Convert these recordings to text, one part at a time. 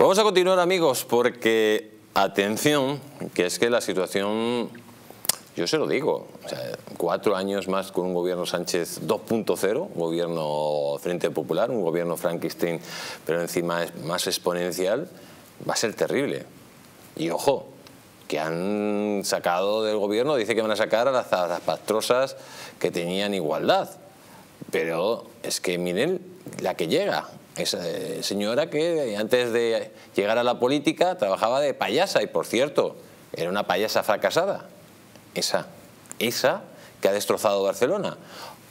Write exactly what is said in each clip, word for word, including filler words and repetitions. Vamos a continuar, amigos, porque, atención, que es que la situación, yo se lo digo, o sea, cuatro años más con un gobierno Sánchez dos punto cero, gobierno Frente Popular, un gobierno Frankenstein, pero encima es más exponencial, va a ser terrible. Y ojo, que han sacado del gobierno, dice que van a sacar a las, a las pastrosas que tenían igualdad. Pero es que miren la que llega, esa señora que antes de llegar a la política trabajaba de payasa y, por cierto, era una payasa fracasada. Esa, esa que ha destrozado Barcelona.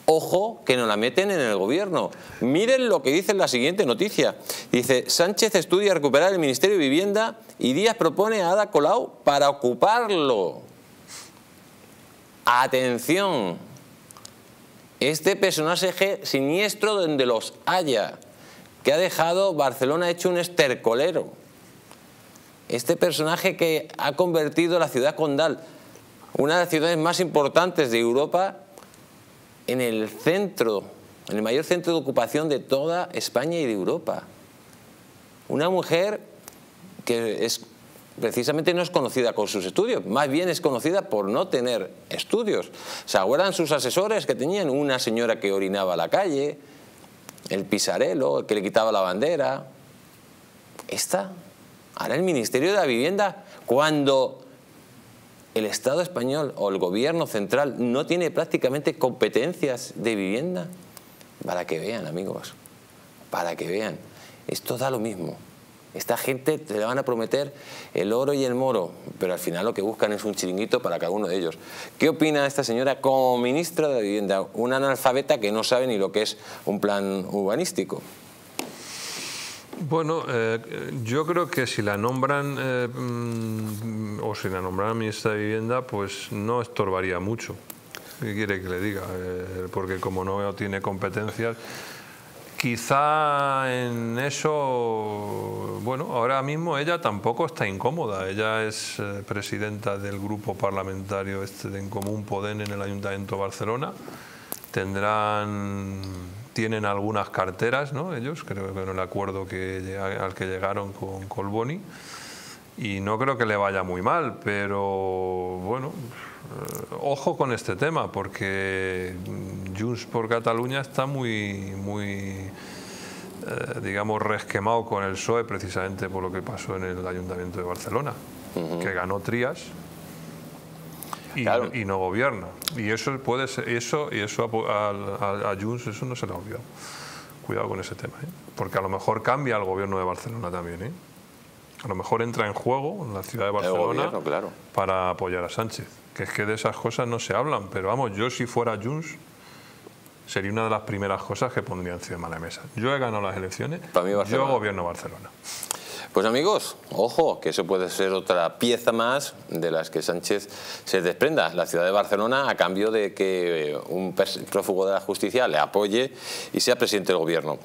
Ojo que no la meten en el gobierno. Miren lo que dice en la siguiente noticia. Dice, Sánchez estudia recuperar el Ministerio de Vivienda y Diaz propone a Ada Colau para ocuparlo. Atención, este personaje siniestro donde los haya, que ha dejado Barcelona hecho un estercolero. Este personaje que ha convertido la ciudad condal, una de las ciudades más importantes de Europa, en el centro, en el mayor centro de ocupación de toda España y de Europa. Una mujer que es, precisamente no es conocida por sus estudios, más bien es conocida por no tener estudios. ¿Se acuerdan sus asesores que tenían? Una señora que orinaba a la calle, el Pisarello, el que le quitaba la bandera. Esta, ahora el Ministerio de la Vivienda, cuando el Estado español o el gobierno central no tiene prácticamente competencias de vivienda. Para que vean, amigos, para que vean. Esto da lo mismo. Esta gente te la van a prometer el oro y el moro, pero al final lo que buscan es un chiringuito para cada uno de ellos. ¿Qué opina esta señora como ministra de Vivienda? Una analfabeta que no sabe ni lo que es un plan urbanístico. Bueno, eh, yo creo que si la nombran eh, o si la nombraran ministra de Vivienda, pues no estorbaría mucho. ¿Qué quiere que le diga? Eh, porque como no tiene competencias, quizá en eso, bueno, ahora mismo ella tampoco está incómoda. Ella es eh, presidenta del grupo parlamentario este de En Comú Podem en el Ayuntamiento de Barcelona. Tendrán, tienen algunas carteras, ¿no? Ellos, creo que en el acuerdo que, al que llegaron con Colboni, y no creo que le vaya muy mal, pero bueno, ojo con este tema, porque Junts por Cataluña está muy, muy eh, digamos, resquemado con el P S O E, precisamente por lo que pasó en el Ayuntamiento de Barcelona, uh-huh. que ganó Trias. Y, claro. y no gobierna. Y eso puede ser, eso y eso a, a, a Junts eso no se le ha olvidado. Cuidado con ese tema, ¿eh? Porque a lo mejor cambia el gobierno de Barcelona también, ¿eh? A lo mejor entra en juego en la ciudad de Barcelona gobierno, claro. para apoyar a Sánchez. Que es que de esas cosas no se hablan, pero vamos, yo si fuera Junts sería una de las primeras cosas que pondría encima de la mesa. Yo he ganado las elecciones, yo gobierno Barcelona. Pues amigos, ojo, que eso puede ser otra pieza más de las que Sánchez se desprenda. La ciudad de Barcelona, a cambio de que un prófugo de la justicia le apoye y sea presidente del gobierno.